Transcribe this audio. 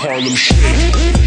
Harlem shake.